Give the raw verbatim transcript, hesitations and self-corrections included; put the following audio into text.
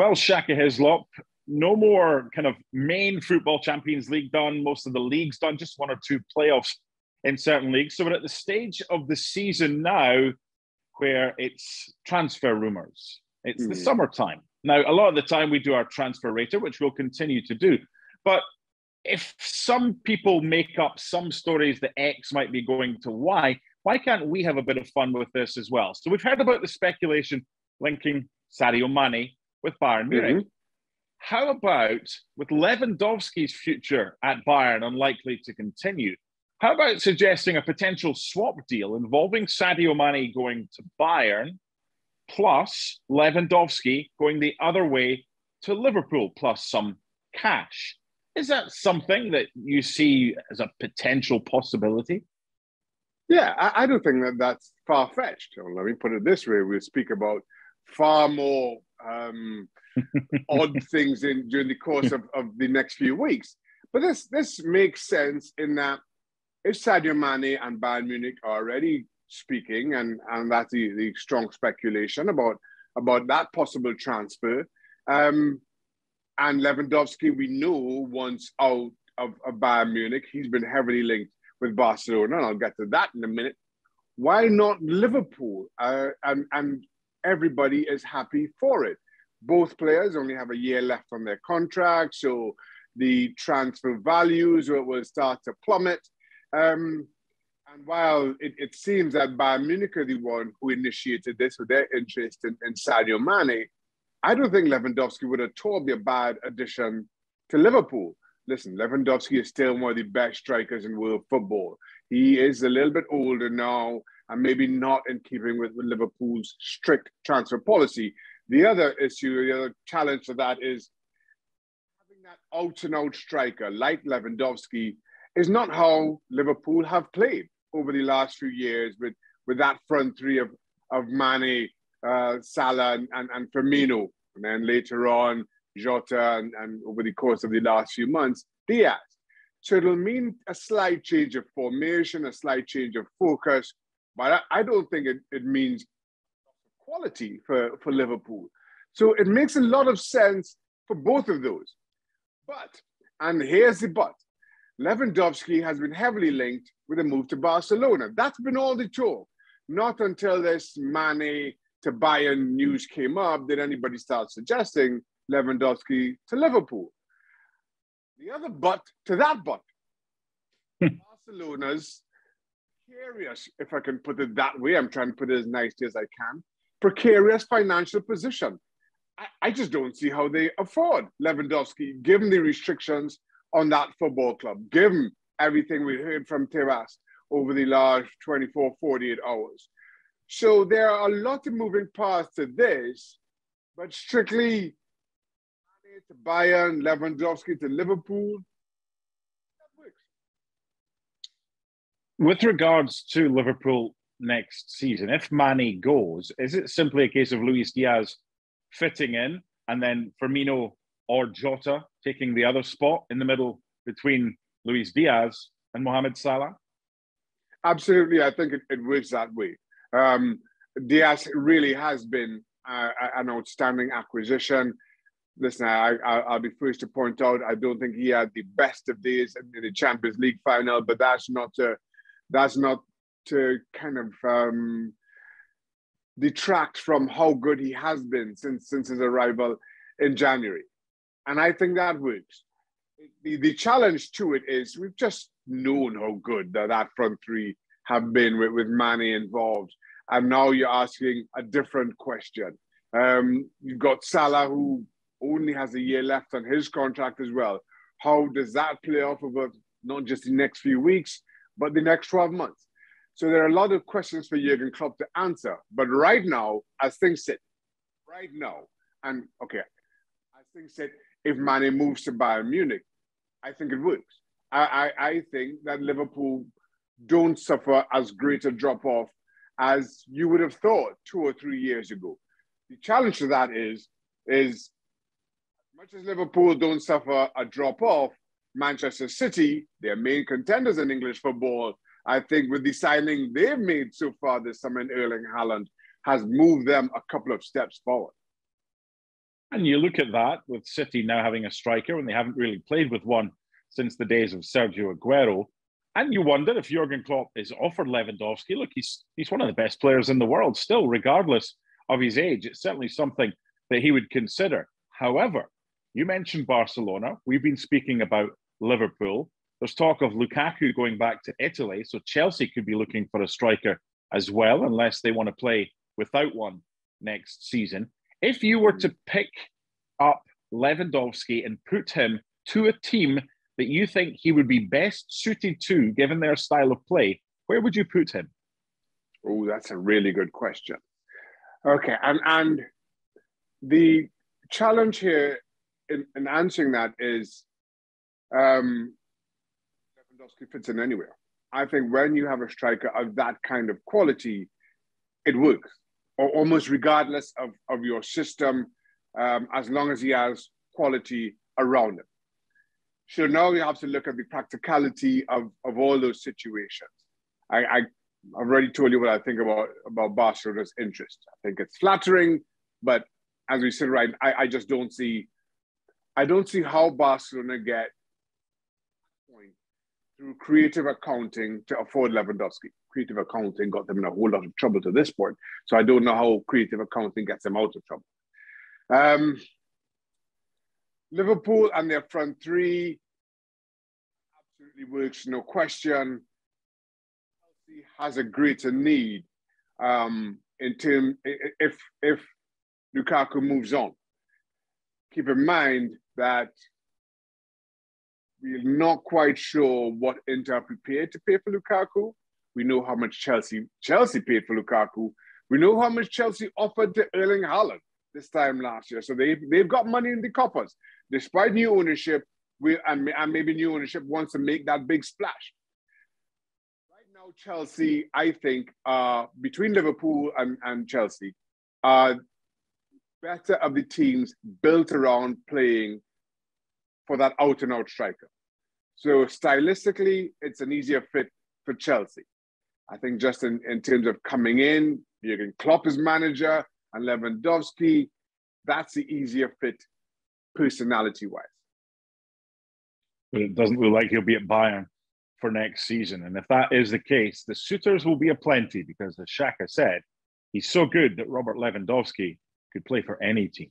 Well, Shaka Hislop, no more kind of main football Champions League done, most of the leagues done, just one or two playoffs in certain leagues. So we're at the stage of the season now where it's transfer rumours. It's mm. the summertime. Now, a lot of the time we do our transfer rater, which we'll continue to do. But if some people make up some stories that X might be going to Y, why can't we have a bit of fun with this as well? So we've heard about the speculation linking Sadio Mane with Bayern Munich. Mm-hmm. How about, with Lewandowski's future at Bayern unlikely to continue, how about suggesting a potential swap deal involving Sadio Mane going to Bayern plus Lewandowski going the other way to Liverpool plus some cash? Is that something that you see as a potential possibility? Yeah, I, I don't think that that's far-fetched. Well, let me put it this way. We'll speak about far more um, odd things in during the course of, of the next few weeks. But this, this makes sense in that if Sadio Mane and Bayern Munich are already speaking, and, and that's the, the strong speculation about, about that possible transfer, um, and Lewandowski, we know, once out of, of Bayern Munich, he's been heavily linked with Barcelona, and I'll get to that in a minute. Why not Liverpool? Uh, and, and everybody is happy for it. Both players only have a year left on their contract, so the transfer values will start to plummet. Um, and while it, it seems that Bayern Munich are the one who initiated this with their interest in, in Sadio Mane, I don't think Lewandowski would at all be a bad addition to Liverpool. Listen, Lewandowski is still one of the best strikers in world football. He is a little bit older now and maybe not in keeping with Liverpool's strict transfer policy. The other issue, the other challenge for that is having that out-and-out striker like Lewandowski is not how Liverpool have played over the last few years with, with that front three of, of Mane, Uh, Salah and, and, and Firmino, and then later on Jota, and, and over the course of the last few months, Diaz. So it'll mean a slight change of formation, a slight change of focus, but I, I don't think it, it means quality for, for Liverpool. So it makes a lot of sense for both of those. But, and here's the but, Lewandowski has been heavily linked with a move to Barcelona. That's been all the talk. Not until this Mane to Bayern news came up, did anybody start suggesting Lewandowski to Liverpool? The other but to that but, Barcelona's precarious, if I can put it that way, I'm trying to put it as nicely as I can, precarious financial position. I, I just don't see how they afford Lewandowski, given the restrictions on that football club, given everything we heard from Tebas over the last twenty-four, forty-eight hours. So there are a lot of moving parts to this, but strictly Mane to Bayern, Lewandowski to Liverpool, that works. With regards to Liverpool next season, if Mane goes, is it simply a case of Luis Diaz fitting in and then Firmino or Jota taking the other spot in the middle between Luis Diaz and Mohamed Salah? Absolutely, I think it, it works that way. Um, Diaz really has been uh, an outstanding acquisition. Listen, I, I, I'll be first to point out, I don't think he had the best of days in the Champions League final, but that's not to, that's not to kind of um, detract from how good he has been since, since his arrival in January. And I think that works. The, the challenge to it is we've just known how good that, that front three have been with, with Mane involved. And now you're asking a different question. Um, you've got Salah, who only has a year left on his contract as well. How does that play off over not just the next few weeks, but the next twelve months? So there are a lot of questions for Jürgen Klopp to answer. But right now, as things sit, right now, and okay, as things sit, if Mane moves to Bayern Munich, I think it works. I, I, I think that Liverpool don't suffer as great a drop-off as you would have thought two or three years ago. The challenge to that is, is as much as Liverpool don't suffer a drop-off, Manchester City, their main contenders in English football, I think with the signing they've made so far this summer in Erling Haaland, has moved them a couple of steps forward. And you look at that with City now having a striker when they haven't really played with one since the days of Sergio Aguero. And you wonder if Jürgen Klopp is offered Lewandowski. Look, he's, he's one of the best players in the world still, regardless of his age. It's certainly something that he would consider. However, you mentioned Barcelona. We've been speaking about Liverpool. There's talk of Lukaku going back to Italy. So Chelsea could be looking for a striker as well, unless they want to play without one next season. If you were to pick up Lewandowski and put him to a team that you think he would be best suited to, given their style of play, where would you put him? Oh, that's a really good question. Okay, and, and the challenge here in, in answering that is um, Lewandowski fits in anywhere. I think when you have a striker of that kind of quality, it works. Or almost regardless of, of your system, um, as long as he has quality around him. So now you have to look at the practicality of, of all those situations. I, I, I've already told you what I think about, about Barcelona's interest. I think it's flattering, but as we sit right, I, I just don't see, I don't see how Barcelona get through creative accounting to afford Lewandowski. Creative accounting got them in a whole lot of trouble to this point. So I don't know how creative accounting gets them out of trouble. Um, Liverpool and their front three absolutely works, no question. Chelsea has a greater need um, in term, if, if Lukaku moves on. Keep in mind that we're not quite sure what Inter are prepared to pay for Lukaku. We know how much Chelsea Chelsea paid for Lukaku. We know how much Chelsea offered to Erling Haaland this time last year. So they've, they've got money in the coffers. Despite new ownership, we, and, and maybe new ownership wants to make that big splash. Right now, Chelsea, I think, uh, between Liverpool and, and Chelsea, are better of the teams built around playing for that out-and-out striker. So stylistically, it's an easier fit for Chelsea. I think just in, in terms of coming in, Jürgen Klopp is manager and Lewandowski, that's the easier fit personality-wise. But it doesn't look like he'll be at Bayern for next season. And if that is the case, the suitors will be aplenty because, as Shaka said, he's so good that Robert Lewandowski could play for any team.